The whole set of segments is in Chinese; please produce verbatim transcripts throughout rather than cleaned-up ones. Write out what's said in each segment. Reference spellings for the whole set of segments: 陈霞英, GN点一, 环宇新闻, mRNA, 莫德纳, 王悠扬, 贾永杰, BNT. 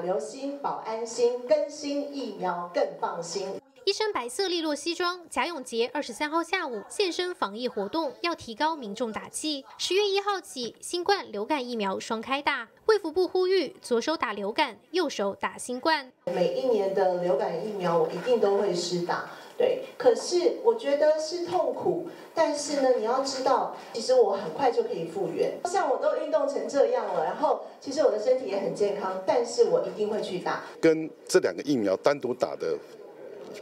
甲流心、保安心，更新疫苗更放心。 一身白色利落西装，贾永杰二十三号下午现身防疫活动，要提高民众打气。十月一号起，新冠流感疫苗双开打，卫福部呼吁左手打流感，右手打新冠。每一年的流感疫苗，我一定都会施打。 对，可是我觉得是痛苦，但是呢，你要知道，其实我很快就可以复原。像我都运动成这样了，然后其实我的身体也很健康，但是我一定会去打。跟这两个疫苗单独打的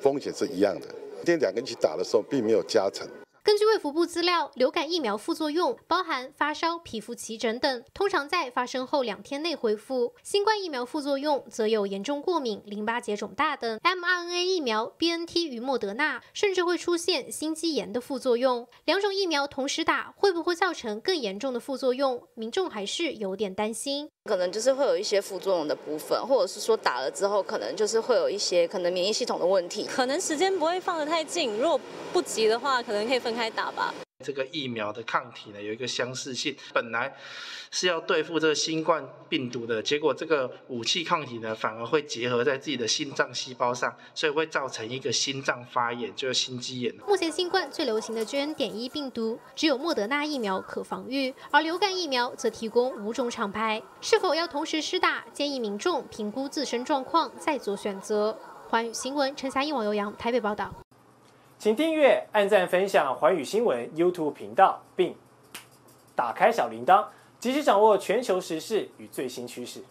风险是一样的，今天两个一起打的时候并没有加成。 根据卫福部资料，流感疫苗副作用包含发烧、皮肤起疹等，通常在发生后两天内恢复；新冠疫苗副作用则有严重过敏、淋巴结肿大等。mRNA 疫苗、B N T 与莫德纳甚至会出现心肌炎的副作用。两种疫苗同时打，会不会造成更严重的副作用？民众还是有点担心。 可能就是会有一些副作用的部分，或者是说打了之后，可能就是会有一些可能免疫系统的问题，可能时间不会放得太近。如果不急的话，可能可以分开打吧。这个疫苗的抗体呢，有一个相似性，本来是要对付这个新冠病毒的，结果这个武器抗体呢，反而会结合在自己的心脏细胞上，所以会造成一个心脏发炎，就是心肌炎。目前新冠最流行的 G N 点一 病毒，只有莫德纳疫苗可防御，而流感疫苗则提供五种厂牌。 是否要同时施打？建议民众评估自身状况再做选择。环宇新闻陈霞英、王悠扬台北报道。请订阅、按赞、分享环宇新闻 YouTube 频道，并打开小铃铛，及时掌握全球时事与最新趋势。